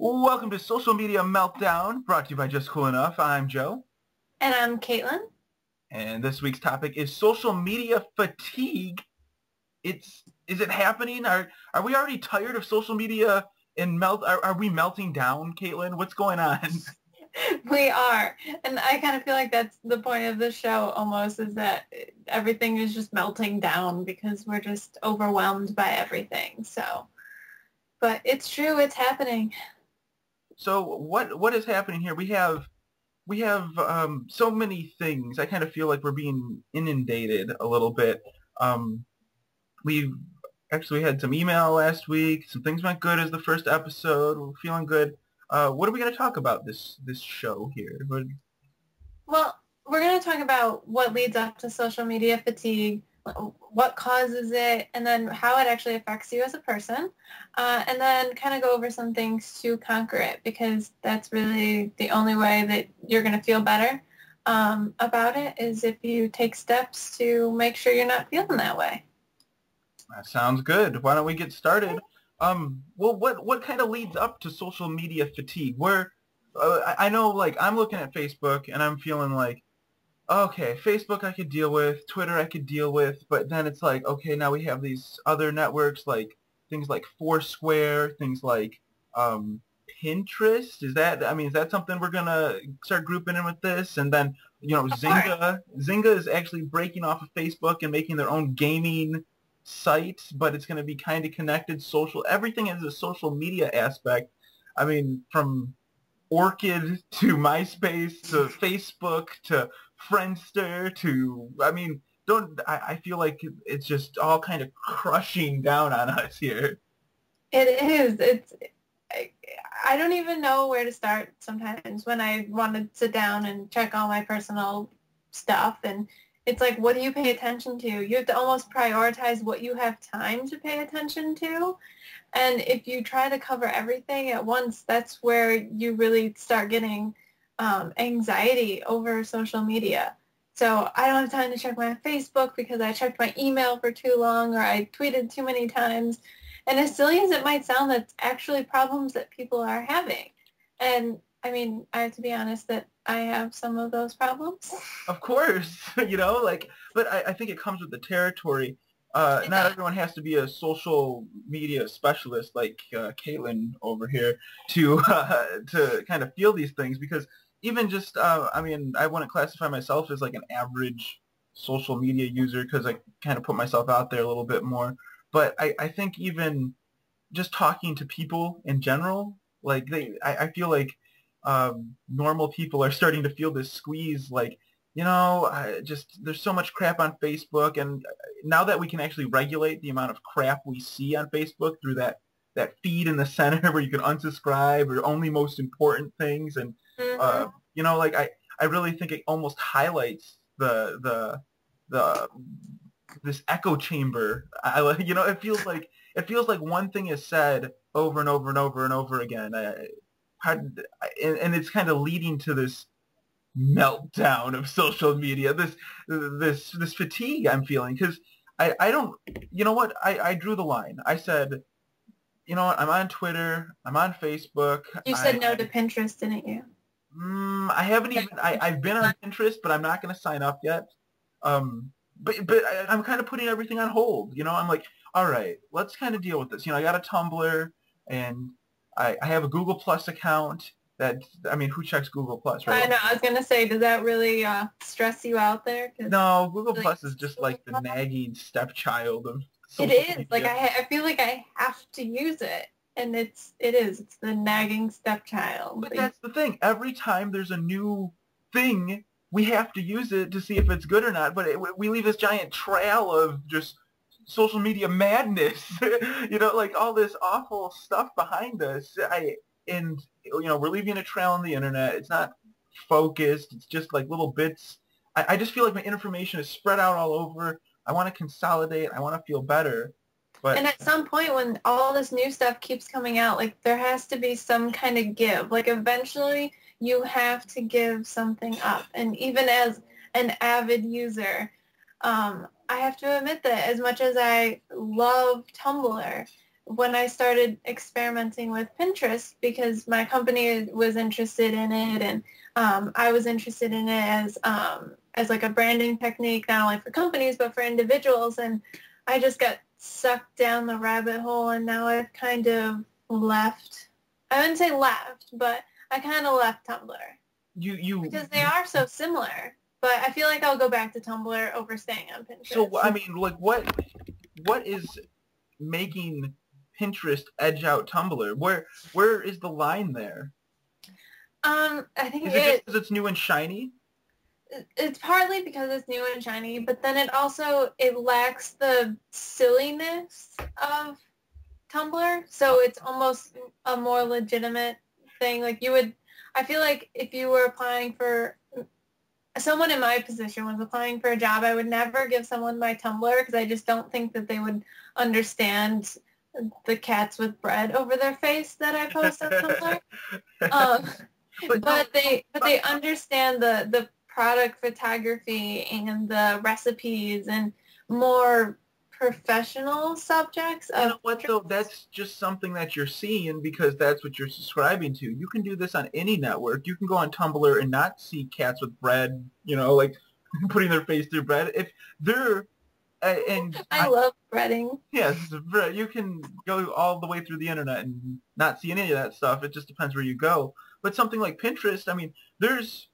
Welcome to Social Media Meltdown, brought to you by Just Cool Enough. I'm Joe. And I'm Caitlin. And this week's topic is social media fatigue. Is it happening? Are we already tired of social media and are we melting down, Caitlin? What's going on? We are. And I kind of feel like that's the point of the show almost, is that everything is just melting down because we're just overwhelmed by everything. So, but it's true, it's happening. So what is happening here? We have so many things. I kind of feel like we're being inundated a little bit. We've actually had some email last week. Some things went good as the first episode. We're feeling good. What are we going to talk about this show here? Well, we're going to talk about what leads up to social media fatigue, what causes it, and then how it actually affects you as a person, and then kind of go over some things to conquer it, because that's really the only way that you're going to feel better about it, is if you take steps to make sure you're not feeling that way. That sounds good. Why don't we get started? Well, what kind of leads up to social media fatigue? Where I know, like, I'm looking at Facebook and I'm feeling like, okay, Facebook I could deal with, Twitter I could deal with, but then it's like, okay, now we have these other networks, like things like Foursquare, things like Pinterest. Is that something we're gonna start grouping in with this? And then, you know, Zynga is actually breaking off of Facebook and making their own gaming sites, but it's going to be kind of connected. Social, everything has a social media aspect. I mean, from Orchid to MySpace to Facebook to Friendster to, I feel like it's just all kind of crushing down on us here. It is. I don't even know where to start sometimes when I want to sit down and check all my personal stuff, and it's like, what do you pay attention to? You have to almost prioritize what you have time to pay attention to. And if you try to cover everything at once, that's where you really start getting anxiety over social media. So I don't have time to check my Facebook because I checked my email for too long, or I tweeted too many times. And as silly as it might sound, that's actually problems that people are having. And I mean, I have to be honest that I have some of those problems. Of course, you know, like, but I think it comes with the territory. Not everyone has to be a social media specialist like Caitlin over here to kind of feel these things, because even just, I wouldn't classify myself as like an average social media user because I kind of put myself out there a little bit more. But I think even just talking to people in general, like I feel like normal people are starting to feel this squeeze, like, you know, there's so much crap on Facebook, and now that we can actually regulate the amount of crap we see on Facebook through that feed in the center where you can unsubscribe or only most important things, and you know, like I really think it almost highlights this echo chamber. You know, it feels like one thing is said over and over and over and over again. And it's kind of leading to this meltdown of social media, this fatigue I'm feeling, because I don't, you know what, I drew the line. I said, you know what, I'm on Twitter, I'm on Facebook. You said no to Pinterest, didn't you? I haven't even, I've been on Pinterest, but I'm not going to sign up yet. But I'm kind of putting everything on hold, you know. I'm like, all right, let's kind of deal with this. You know, I got a Tumblr, and I have a Google Plus account. Who checks Google Plus, right? I know. I was going to say, does that really stress you out there? No, Google Plus is just like the nagging stepchild of social media. It is. Like, I feel like I have to use it, and it is. It's the nagging stepchild. But that's the thing. Every time there's a new thing, we have to use it to see if it's good or not. But we leave this giant trail of just social media madness, you know, like all this awful stuff behind us. And you know, we're leaving a trail on the internet. It's not focused. It's just like little bits. I just feel like my information is spread out all over. I want to consolidate. I want to feel better. And at some point, when all this new stuff keeps coming out, like, there has to be some kind of give. Like, eventually you have to give something up. And even as an avid user, I have to admit that as much as I love Tumblr, when I started experimenting with Pinterest, because my company was interested in it, and I was interested in it as like a branding technique, not only for companies but for individuals, and I just got sucked down the rabbit hole, and now I've kind of left. I wouldn't say left, but I kind of left Tumblr. Because they are so similar, but I feel like I'll go back to Tumblr over staying on Pinterest. So I mean, like, what is making Pinterest edge out Tumblr? Where is the line there? I think is it just because it's new and shiny. It's partly because it's new and shiny, but then it also lacks the silliness of Tumblr, so it's almost a more legitimate thing. Like I feel like if you were applying for, someone in my position was applying for a job, I would never give someone my Tumblr because I just don't think that they would understand the cats with bread over their face that I post on Tumblr. But they understand the product photography and the recipes and more professional subjects. You know what though? That's just something that you're seeing because that's what you're subscribing to. You can do this on any network. You can go on Tumblr and not see cats with bread, you know, like putting their face through bread. If they're I love breading. Yes, you can go all the way through the internet and not see any of that stuff. It just depends where you go. But something like Pinterest, I mean, there's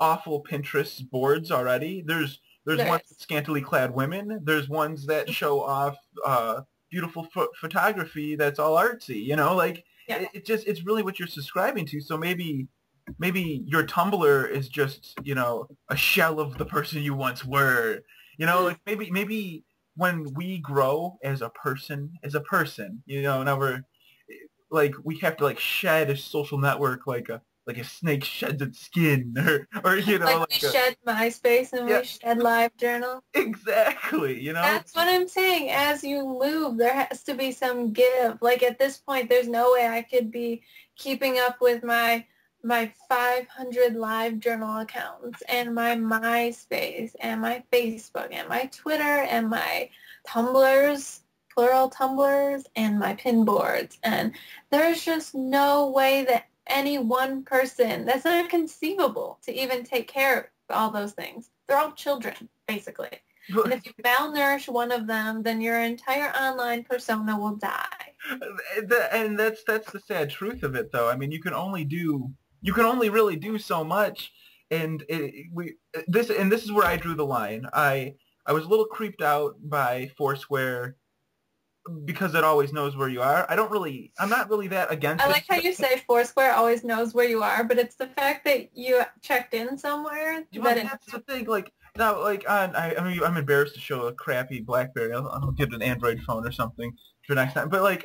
awful Pinterest boards already. There's ones with scantily clad women. There's ones that show off beautiful photography that's all artsy. You know, like it's really what you're subscribing to. So maybe your Tumblr is just, you know, a shell of the person you once were. You know, like maybe when we grow as a person, you know, now we're like we have to like shed a social network like a snake sheds its skin, or you know, like shed MySpace and we shed LiveJournal. Exactly, you know. That's what I'm saying. As you move, there has to be some give. Like at this point, there's no way I could be keeping up with my 500 LiveJournal accounts and my MySpace and my Facebook and my Twitter and my Tumblrs, plural Tumblrs, and my pin boards. And there's just no way that any one person, that's not conceivable to even take care of all those things. They're all children, basically. And if you malnourish one of them, then your entire online persona will die. And that's the sad truth of it, though. I mean, you can only really do so much. And this is where I drew the line. I was a little creeped out by Foursquare, because it always knows where you are. I'm not really that against it. I like how you say Foursquare always knows where you are, but it's the fact that you checked in somewhere. That's the thing. Like now, like I'm embarrassed to show a crappy BlackBerry. I'll give it an Android phone or something for next time. But like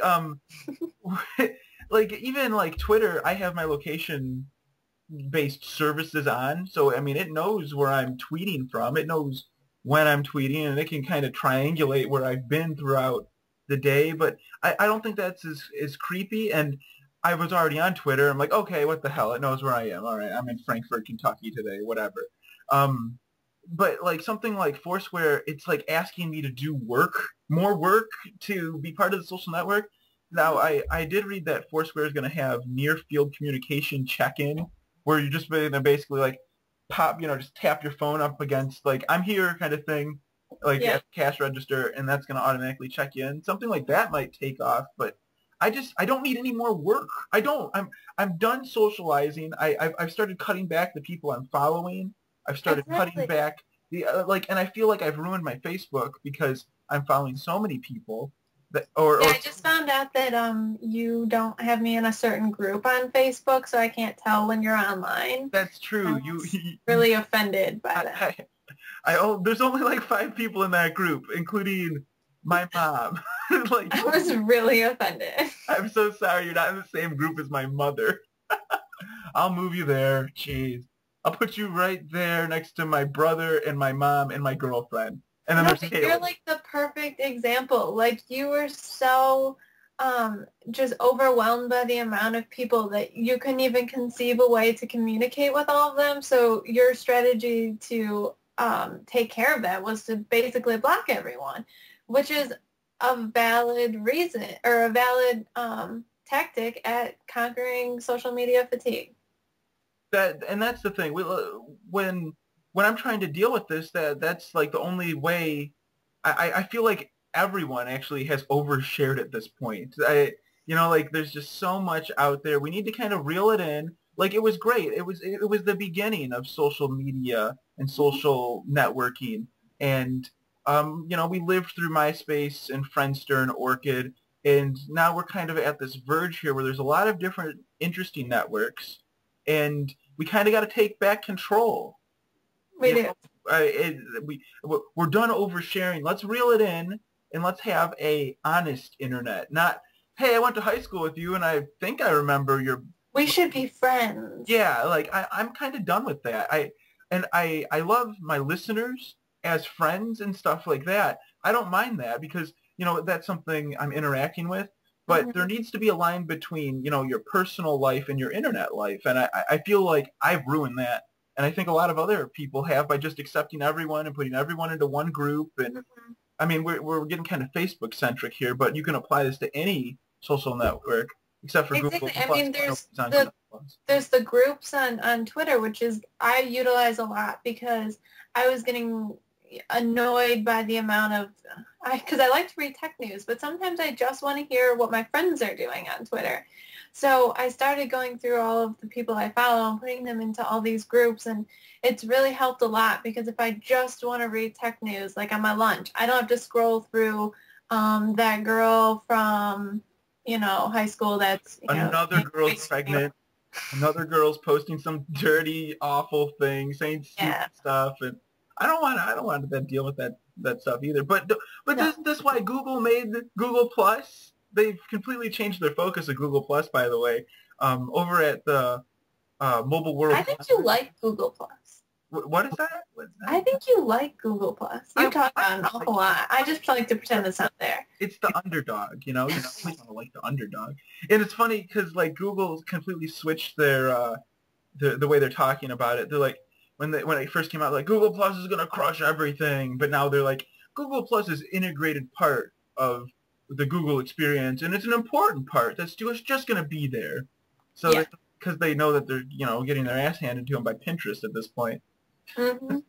like even like Twitter, I have my location-based services on, so I mean it knows where I'm tweeting from. It knows when I'm tweeting, and it can kind of triangulate where I've been throughout the day, but I don't think that's as creepy. And I was already on Twitter. I'm like, okay, what the hell? It knows where I am. All right, I'm in Frankfort, Kentucky today, whatever. But like something like Foursquare, it's like asking me to do more work to be part of the social network. Now, I did read that Foursquare is going to have near-field communication check-in, where you're just basically like pop, you know, just tap your phone up against like I'm here kind of thing. Like at the cash register, and that's going to automatically check you in. Something like that might take off, but I don't need any more work. I'm done socializing. I've started cutting back the people I'm following. I've started cutting back the and I feel like I've ruined my Facebook because I'm following so many people. I just found out that you don't have me in a certain group on Facebook, so I can't tell when you're online. That's true. You really offended by that. There's only like 5 people in that group, including my mom. Like, I was really offended. I'm so sorry you're not in the same group as my mother. I'll move you there. Jeez. I'll put you right there next to my brother and my mom and my girlfriend. And then there's Caitlin. You're like the perfect example. Like you were so just overwhelmed by the amount of people that you couldn't even conceive a way to communicate with all of them. So your strategy to take care of that was to basically block everyone, which is a valid reason or a valid tactic at conquering social media fatigue. And that's the thing. When I'm trying to deal with this, that's like the only way. I feel like everyone actually has overshared at this point. You know, like there's just so much out there. We need to kind of reel it in. Like it was great. It was the beginning of social media and social networking. And you know, we lived through MySpace and Friendster and Orchid, and now we're kind of at this verge here where there's a lot of different interesting networks, and we kind of got to take back control. We do. We're done oversharing. Let's reel it in, and let's have a honest internet. Not, hey, I went to high school with you, and I think I remember your. We should be friends. Yeah, like I'm kind of done with that. I love my listeners as friends and stuff like that. I don't mind that because, you know, that's something I'm interacting with. But mm-hmm. there needs to be a line between, you know, your personal life and your internet life. And I feel like I've ruined that. And I think a lot of other people have by just accepting everyone and putting everyone into one group. And mm-hmm. I mean, we're getting kind of Facebook centric here, but you can apply this to any social network except for exactly. Google Plus. I mean, there's the groups on Twitter, which is I utilize a lot because I was getting annoyed by the amount of, because I like to read tech news, but sometimes I just want to hear what my friends are doing on Twitter. So I started going through all of the people I follow and putting them into all these groups, and it's really helped a lot because if I just want to read tech news, like on my lunch, I don't have to scroll through that girl from, you know, high school that's, you know, another girl's pregnant. Another girl's posting some dirty, awful thing, saying stupid stuff, and I don't want to deal with that stuff either. But no. This is why Google made Google Plus. They've completely changed their focus of Google Plus, by the way, over at the Mobile World. I think you like Google Plus. What is that? I think you like Google Plus. You talk about an awful lot. I just like to pretend it's not there. It's the underdog, you know. You always want to like the underdog. And it's funny because like Google completely switched their the way they're talking about it. They're like. When it first came out, like, Google Plus is going to crush everything. But now they're like, Google Plus is an integrated part of the Google experience. And it's an important part. That's just going to be there. So because they know that they're, you know, getting their ass handed to them by Pinterest at this point. Mm-hmm.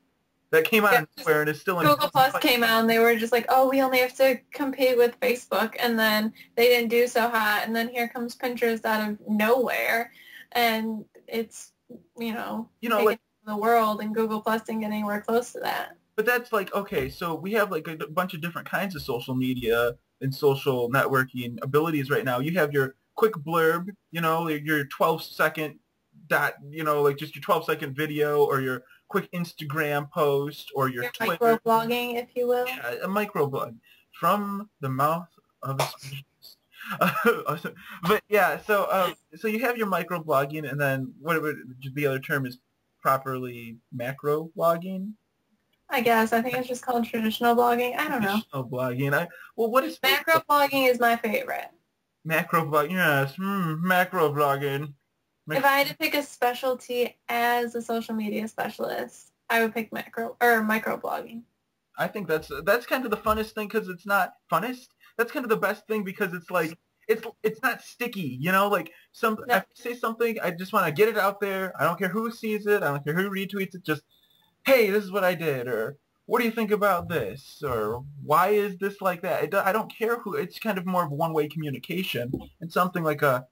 That came out elsewhere and is still in Google Plus came out and they were just like, oh, we only have to compete with Facebook. And then they didn't do so hot. And then here comes Pinterest out of nowhere. And it's, you know like, the world, and Google Plus didn't get anywhere close to that. But that's like, okay, so we have like a bunch of different kinds of social media and social networking abilities right now. You have your quick blurb, you know, your 12-second dot, you know, like just your 12-second video or your quick Instagram post or your Twitter. Microblogging, if you will. Yeah, a microblog from the mouth of a But yeah, so you have your microblogging, and then whatever the other term is, properly macro blogging? I guess. I think it's just called traditional blogging. I don't know. Traditional blogging. Well, what is macro blogging is my favorite. Macro blogging, yes. Macro blogging. If I had to pick a specialty as a social media specialist, I would pick micro blogging. I think that's kind of the funnest thing because it's not funnest. That's kind of the best thing because it's like it's not sticky, you know, like I say something, I just want to get it out there. I don't care who sees it. I don't care who retweets it. Just, hey, this is what I did, or what do you think about this, or why is this like that? I don't care who. It's kind of more of one-way communication, and something like a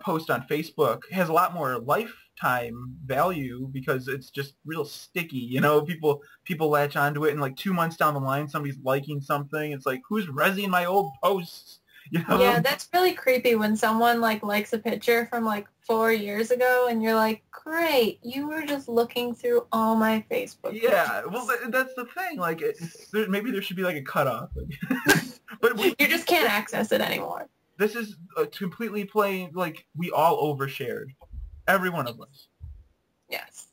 post on Facebook has a lot more lifetime value because it's just real sticky, you know. People latch onto it, and like 2 months down the line, somebody's liking something. It's like, who's rezzing my old posts? You know? Yeah, that's really creepy when someone like likes a picture from like 4 years ago, and you're like, great, you were just looking through all my Facebook. Yeah, pictures. Well, that's the thing. Like, maybe there should be like a cutoff, but you just can't access it anymore. This is completely plain, like, we all overshared. Every one of us. Yes.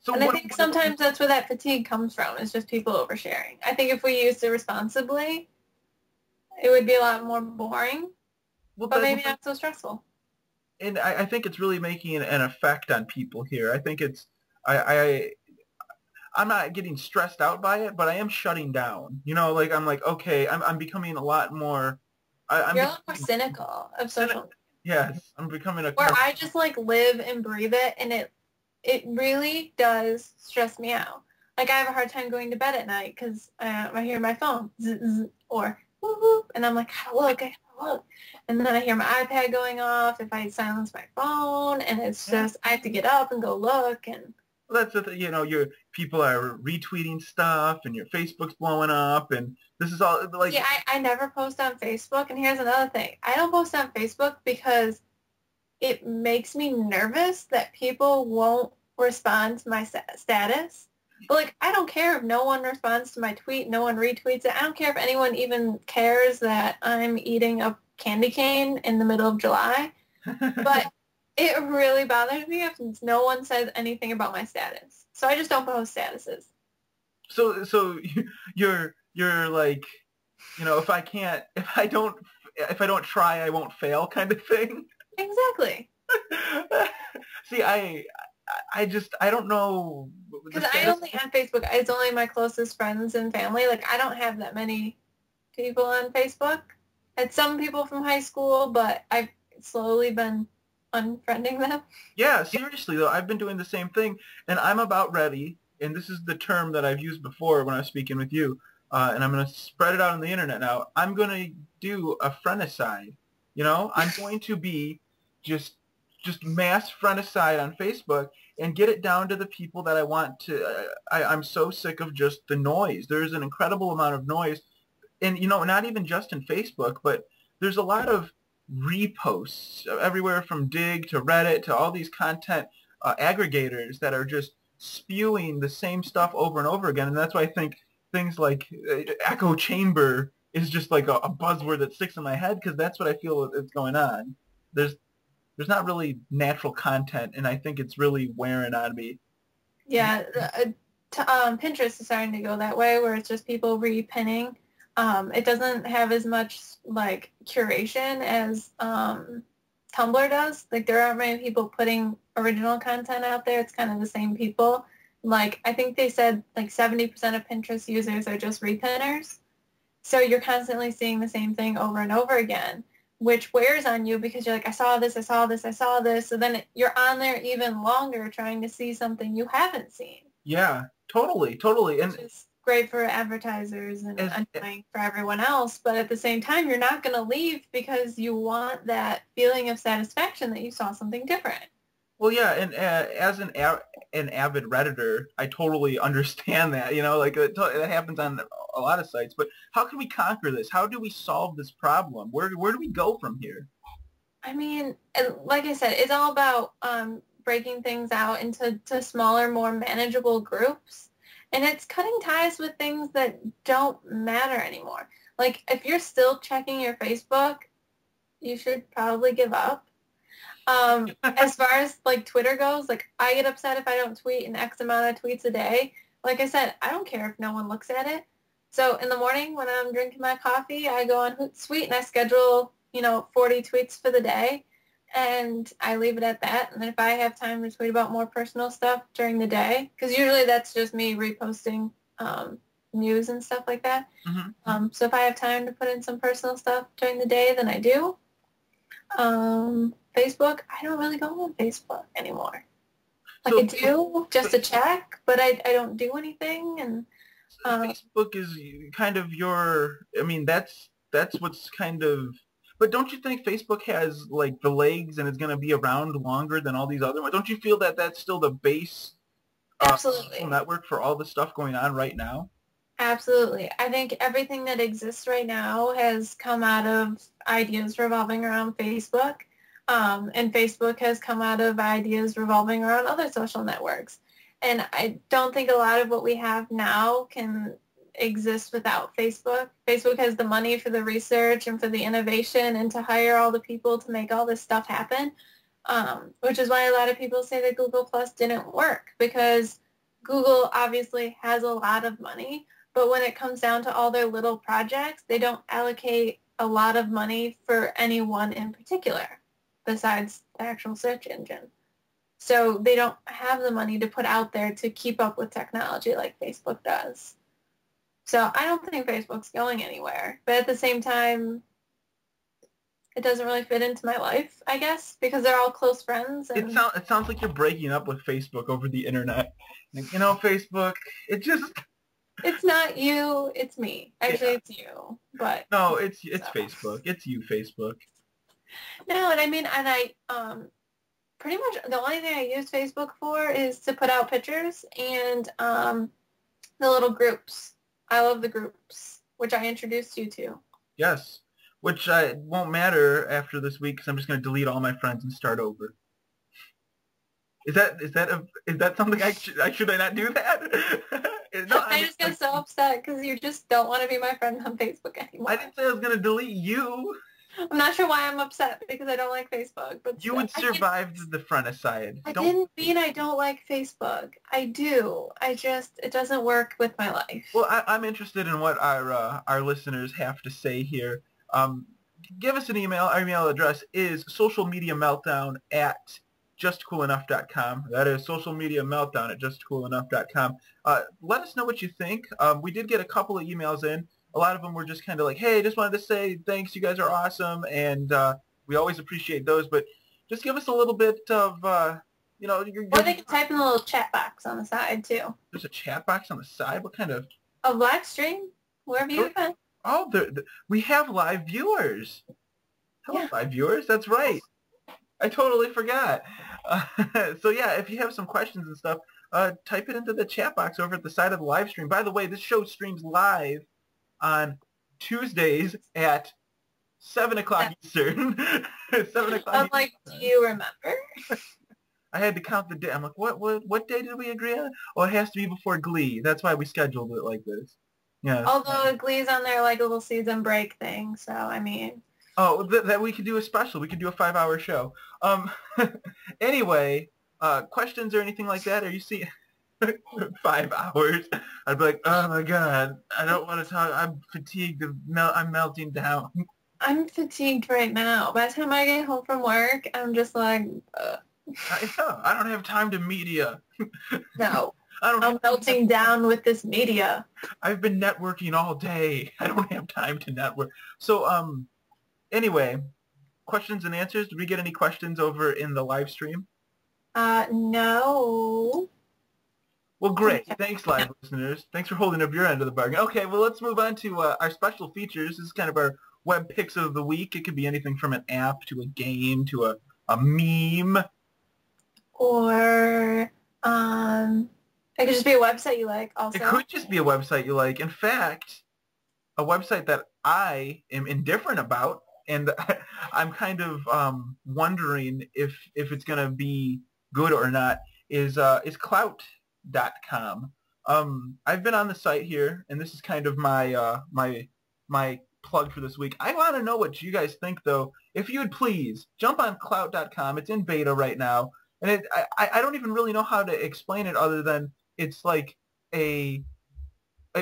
So and I think sometimes that's where that fatigue comes from, is just people oversharing. I think if we used it responsibly, it would be a lot more boring, but maybe not so stressful. And I think it's really making an effect on people here. I think it's, I I'm not getting stressed out by it, but I am shutting down. You know, like I'm like, okay, I'm becoming a lot more. You're a lot more cynical of social media. Yes, I'm becoming a. Where I just like live and breathe it, and it really does stress me out. Like I have a hard time going to bed at night because I hear my phone or whoop whoop, and I'm like, I gotta look, and then I hear my iPad going off. If I silence my phone, and it's just I have to get up and go look and. Well, that's the thing, you know, your people are retweeting stuff, and your Facebook's blowing up, and this is all like. Yeah, I never post on Facebook, and here's another thing: I don't post on Facebook because it makes me nervous that people won't respond to my status. But like, I don't care if no one responds to my tweet, no one retweets it. I don't care if anyone even cares that I'm eating a candy cane in the middle of July, but. It really bothers me if no one says anything about my status. So I just don't post statuses. So you're like, you know, if I don't try, I won't fail kind of thing. Exactly. See, I don't know. Because I only on Facebook, it's only my closest friends and family. Like I don't have that many people on Facebook. I had some people from high school, but I've slowly been unfriending them. Yeah, seriously though, I've been doing the same thing, and I'm about ready, and this is the term that I've used before when I was speaking with you, and I'm going to spread it out on the internet now. I'm going to do a friendicide, you know? I'm going to be just mass friendicide on Facebook and get it down to the people that I want to. I'm so sick of just the noise. There's an incredible amount of noise, and, you know, not even just in Facebook, but there's a lot of reposts everywhere from Dig to Reddit to all these content aggregators that are just spewing the same stuff over and over again. And that's why I think things like echo chamber is just like a buzzword that sticks in my head, because that's what I feel is going on. There's not really natural content, and I think it's really wearing on me. Yeah, Pinterest is starting to go that way, where it's just people repinning. It doesn't have as much like curation as Tumblr does. Like there aren't many people putting original content out there. It's kind of the same people. Like I think they said like 70% of Pinterest users are just repinners. So you're constantly seeing the same thing over and over again, which wears on you because you're like, I saw this, I saw this, I saw this. So then you're on there even longer trying to see something you haven't seen. Yeah, totally, totally. And great for advertisers and annoying for everyone else, but at the same time, you're not going to leave because you want that feeling of satisfaction that you saw something different. Well, yeah, and as an avid Redditor, I totally understand that. You know, like that happens on a lot of sites. But how can we conquer this? How do we solve this problem? Where do we go from here? I mean, like I said, it's all about breaking things out into smaller, more manageable groups. And it's cutting ties with things that don't matter anymore. Like, if you're still checking your Facebook, you should probably give up. As far as, like, Twitter goes, like, I get upset if I don't tweet an X amount of tweets a day. Like I said, I don't care if no one looks at it. So in the morning when I'm drinking my coffee, I go on Hootsuite and I schedule, you know, 40 tweets for the day. And I leave it at that. And if I have time to tweet about more personal stuff during the day, because usually that's just me reposting news and stuff like that. Mm-hmm. So if I have time to put in some personal stuff during the day, then I do. Facebook, I don't really go on Facebook anymore. Like so, I do just to check, but I don't do anything. And Facebook is kind of your. I mean, that's what's kind of. But don't you think Facebook has, like, the legs and it's going to be around longer than all these other ones? Don't you feel that that's still the base Absolutely. Network for all the stuff going on right now? Absolutely. I think everything that exists right now has come out of ideas revolving around Facebook, and Facebook has come out of ideas revolving around other social networks. And I don't think a lot of what we have now can exist without Facebook. Facebook has the money for the research and for the innovation and to hire all the people to make all this stuff happen, which is why a lot of people say that Google Plus didn't work, because Google obviously has a lot of money, but when it comes down to all their little projects, they don't allocate a lot of money for any one in particular besides the actual search engine. So they don't have the money to put out there to keep up with technology like Facebook does. So I don't think Facebook's going anywhere. But at the same time, it doesn't really fit into my life, I guess, because they're all close friends. And it sounds like you're breaking up with Facebook over the internet. Like, you know, Facebook, it just... It's not you, it's me. Actually, yeah. It's you, but... No, it's so. Facebook. It's you, Facebook. No, and I mean, and I, pretty much the only thing I use Facebook for is to put out pictures and the little groups. I love the groups, which I introduced you to. Yes. Which won't matter after this week because I'm just going to delete all my friends and start over. Is that something should I not do that? No, I just get so upset because you just don't want to be my friend on Facebook anymore. I didn't say I was going to delete you. I'm not sure why I'm upset because I don't like Facebook. But you would survive the fronticide. I didn't mean I don't like Facebook. I do. I just, it doesn't work with my life. Well, I'm interested in what our listeners have to say here. Give us an email. Our email address is socialmediameltdown@justcoolenough.com. That is socialmediameltdown@justcoolenough.com. Let us know what you think. We did get a couple of emails in. A lot of them were just kind of like, hey, just wanted to say thanks. You guys are awesome. And we always appreciate those. But just give us a little bit of, you know. Or they can type in a little chat box on the side, too. There's a chat box on the side? What kind of? A live stream. Wherever you can. Oh, we have live viewers. Hello, yeah. Live viewers. That's right. I totally forgot. So, yeah, if you have some questions and stuff, type it into the chat box over at the side of the live stream. By the way, this show streams live on Tuesdays at 7 o'clock Eastern. 7 o'clock I'm like, Eastern. Do you remember? I had to count the day. I'm like, what day did we agree on? Oh, it has to be before Glee. That's why we scheduled it like this. Yeah. Although Glee's on their like little season break thing, so I mean. Oh, that we could do a special. We could do a 5-hour show. Anyway, questions or anything like that? Are you seeing 5 hours? I'd be like, oh my god, I don't want to talk. I'm fatigued. I'm melting down. I'm fatigued right now. By the time I get home from work, I'm just like, ugh. I don't have time to media. No. I'm melting down with this media. I've been networking all day. I don't have time to network. So, anyway, questions and answers. Did we get any questions over in the live stream? No. Well, great. Thanks, live listeners. Thanks for holding up your end of the bargain. Okay, well, let's move on to our special features. This is kind of our web picks of the week. It could be anything from an app to a game to a meme. Or, It could just be a website you like also. It could just be a website you like. In fact, a website that I am indifferent about, and I'm kind of wondering if it's going to be good or not, is Klout.com. I've been on the site here, and this is kind of my my plug for this week. I want to know what you guys think, though. If you would please jump on Klout.com. It's in beta right now. And I don't even really know how to explain it other than it's like it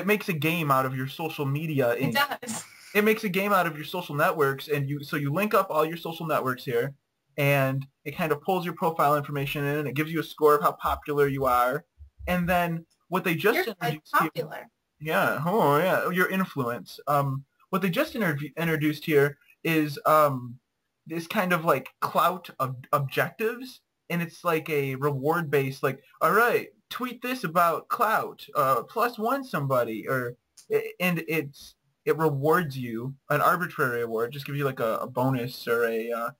makes a game out of your social media. It does. It makes a game out of your social networks, and so you link up all your social networks here, and it kind of pulls your profile information in, and it gives you a score of how popular you are, and then what they just introduced popular. Here, yeah, oh yeah, your influence. What they just introduced here is this kind of like Klout of objectives. And it's like a reward-based, like, all right, tweet this about Klout, +1 somebody, and it rewards you an arbitrary award, just gives you like a bonus or a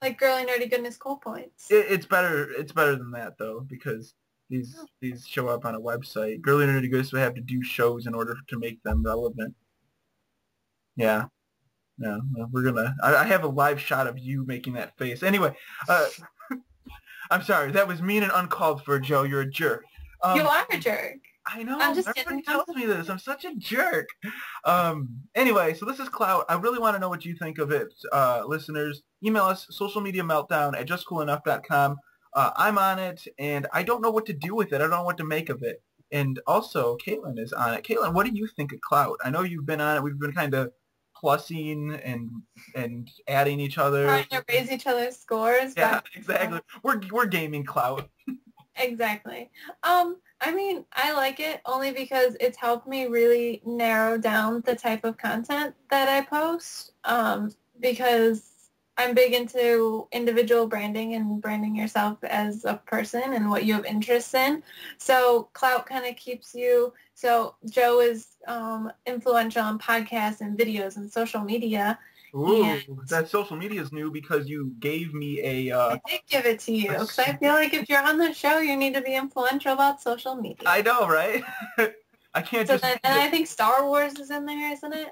like girly nerdy goodness goal points. It's better than that though, because these show up on a website. Girly nerdy goodness would have to do shows in order to make them relevant. Yeah. No, we're gonna. I have a live shot of you making that face. Anyway, I'm sorry. That was mean and uncalled for, Joe. You're a jerk. You are a jerk. I know. I'm just kidding. Everyone tells me this. I'm such a jerk. Anyway, so this is Klout. I really want to know what you think of it, listeners. Email us socialmediameltdown@justcoolenough.com. I'm on it, and I don't know what to do with it. I don't know what to make of it. And also, Caitlin is on it. Caitlin, what do you think of Klout? I know you've been on it. We've been kind of plussing and adding each other. Trying to raise each other's scores. Yeah, exactly. We're gaming Klout. Exactly. I mean, I like it only because it's helped me really narrow down the type of content that I post, because I'm big into individual branding and branding yourself as a person and what you have interests in. So Klout kind of keeps you. So Joe is influential on podcasts and videos and social media. Ooh, that social media is new because you gave me a... I did give it to you because I feel like if you're on the show, you need to be influential about social media. I know, right? I can't just... Then, and I think Star Wars is in there, isn't it?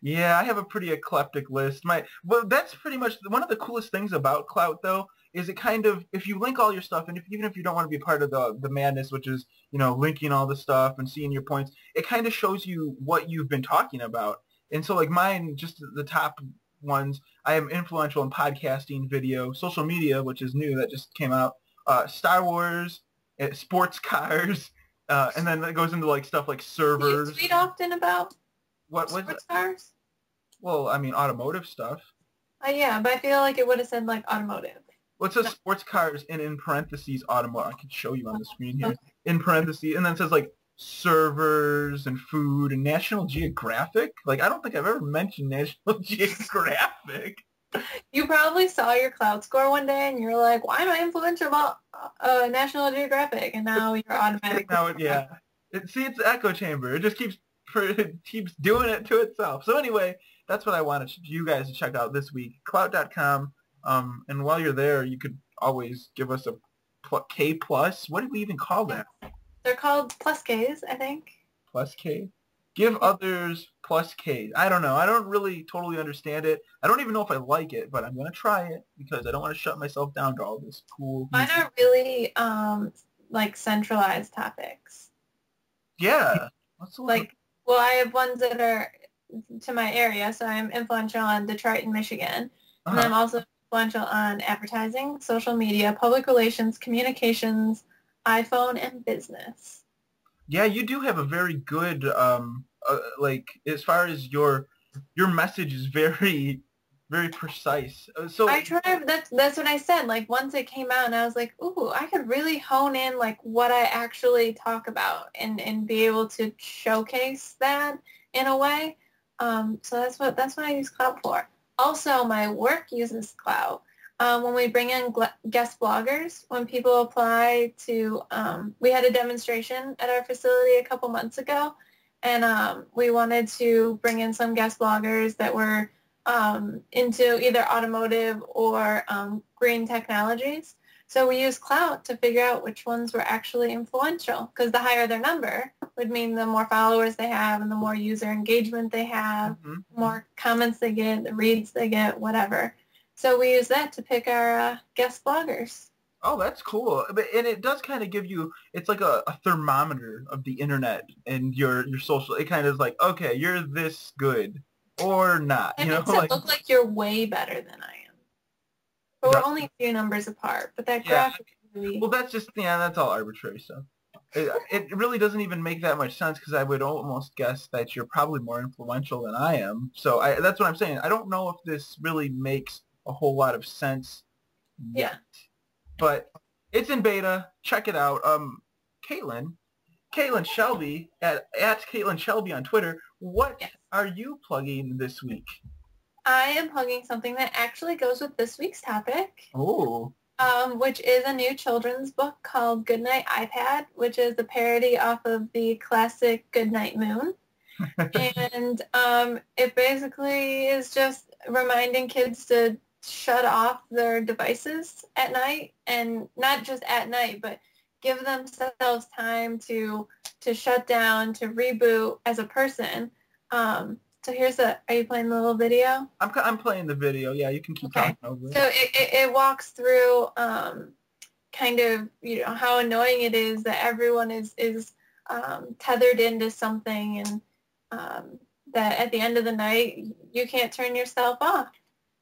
Yeah, I have a pretty eclectic list. Well, that's pretty much one of the coolest things about Klout, though, is it kind of, if you link all your stuff, and even if you don't want to be part of the madness, which is, you know, linking all the stuff and seeing your points, it kind of shows you what you've been talking about. And so, like, mine, just the top ones, I am influential in podcasting, video, social media, which is new, that just came out, Star Wars, sports cars, and then it goes into, like, stuff like servers. Do you tweet often about sports cars? Well, I mean, automotive stuff. Yeah, but I feel like it would have said, like, automotive. Well, it says sports cars, and in parentheses, automotive. I can show you on the screen here. Okay. In parentheses, and then it says, like, servers and food and National Geographic. Like, I don't think I've ever mentioned National Geographic. You probably saw your Klout score one day and you're like, why am I influential about National Geographic? And now you're automatically... Yeah. See, it's the echo chamber. It just keeps doing it to itself. So anyway, that's what I wanted you guys to check out this week. Klout.com. And while you're there, you could always give us a K+. What did we even call that? They're called plus Ks, I think. Plus K? Give others plus Ks. I don't know. I don't really totally understand it. I don't even know if I like it, but I'm going to try it because I don't want to shut myself down to all this cool music. Mine are really, like, centralized topics. Yeah. Like, well, I have ones that are to my area, so I'm influential on Detroit and Michigan. Uh-huh. And I'm also influential on advertising, social media, public relations, communications, iPhone, and business. Yeah, you do have a very good, like, as far as your message is very, very precise. So I tried, that's what I said. Like, once it came out and I was like, ooh, I could really hone in, like, what I actually talk about and be able to showcase that in a way. So that's what I use Klout for. Also, my work uses Klout. When we bring in guest bloggers, when people apply to, we had a demonstration at our facility a couple months ago, and we wanted to bring in some guest bloggers that were into either automotive or green technologies. So we used Klout to figure out which ones were actually influential, because the higher their number would mean the more followers they have and the more user engagement they have, the more comments they get, the reads they get, whatever. So we use that to pick our guest bloggers. Oh, that's cool. And it does kind of give you, it's like a thermometer of the internet and your social. It kind of is like, okay, you're this good or not. It makes it look like you're way better than I am. But we're only a few numbers apart. But that graphic is really... Well, that's just, yeah, that's all arbitrary stuff. It really doesn't even make that much sense because I would almost guess that you're probably more influential than I am. So that's what I'm saying. I don't know if this really makes a whole lot of sense yet. Yeah. But it's in beta. Check it out. Caitlin Shelby at Caitlin Shelby on Twitter. What are you plugging this week? I am plugging something that actually goes with this week's topic. Oh. Which is a new children's book called Goodnight iPad, which is a parody off of the classic Goodnight Moon. And it basically is just reminding kids to shut off their devices at night, and not just at night, but give themselves time to shut down, to reboot as a person. So here's are you playing the little video? I'm playing the video. Yeah, you can keep talking over it. So it walks through kind of, you know, how annoying it is that everyone is tethered into something, and that at the end of the night you can't turn yourself off.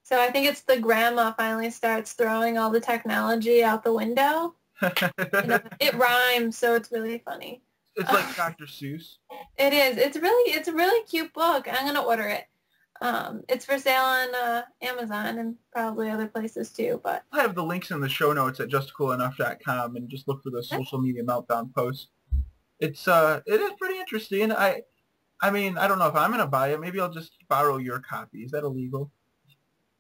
So I think it's the grandma finally starts throwing all the technology out the window. You know, it rhymes, so it's really funny. It's like Dr. Seuss. It is. It's a really cute book. I'm going to order it. It's for sale on Amazon and probably other places too. But I have the links in the show notes at justcoolenough.com, and just look for the Social Media Meltdown post. It's it is pretty interesting. I mean, I don't know if I'm gonna buy it. Maybe I'll just borrow your copy. Is that illegal?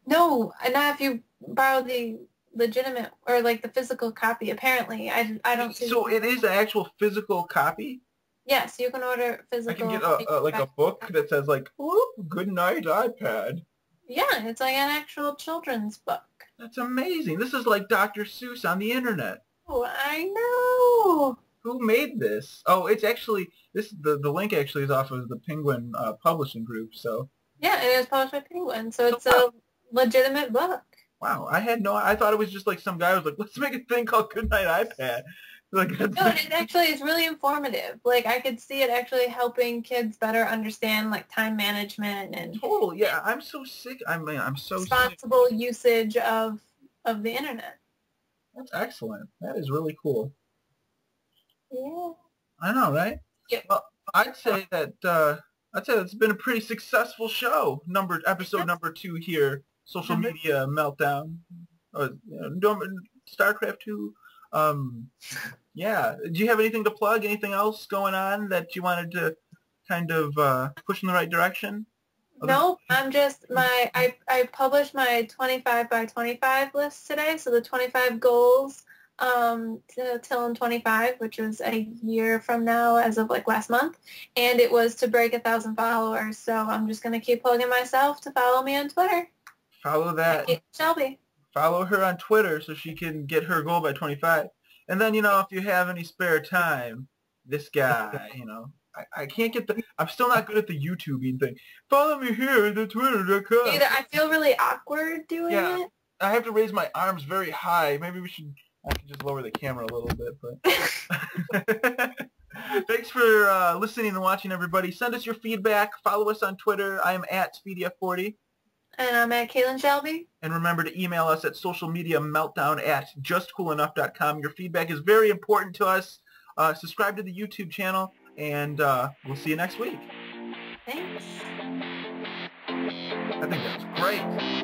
No, not if you borrow the legitimate or like the physical copy. Apparently, I don't see. So it is an actual physical copy. Yes, you can order physical. I can get a book that says like "Goodnight iPad." Yeah, it's like an actual children's book. That's amazing. This is like Dr. Seuss on the internet. Oh, I know. Who made this? Oh, it's actually this. The link actually is off of the Penguin publishing group. So yeah, it is published by Penguin. So it's a legitimate book. Wow, I had no. I thought it was just like some guy was like, let's make a thing called Goodnight iPad. Like, no, it actually is really informative. Like, I could see it actually helping kids better understand, like, time management and... Oh, yeah, I'm so sick. I mean, I'm so responsible sick. Usage of the internet. That's excellent. That is really cool. Yeah. I know, right? Yeah. Well, I'd say it's been a pretty successful show. Episode number 2 here, Social Media Meltdown. StarCraft 2. Yeah. Do you have anything to plug? Anything else going on that you wanted to kind of push in the right direction? No, I'm just I published my 25 by 25 list today, so the 25 goals till I'm 25, which is a year from now as of like last month, and it was to break 1,000 followers. So I'm just gonna keep plugging myself to follow me on Twitter. Follow that. Caitlin Shelby. Follow her on Twitter so she can get her goal by 25. And then, you know, if you have any spare time, this guy, you know, I can't get the... I'm still not good at the YouTubing thing. Follow me here at the Twitter.com. Either I feel really awkward doing it. I have to raise my arms very high. Maybe we should... I could just lower the camera a little bit, but... Thanks for listening and watching, everybody. Send us your feedback. Follow us on Twitter. I'm at Speedyf40. And I'm at Caitlin Shelby. And remember to email us at socialmediameltdown@justcoolenough.com. Your feedback is very important to us. Subscribe to the YouTube channel, and we'll see you next week. Thanks. I think that's great.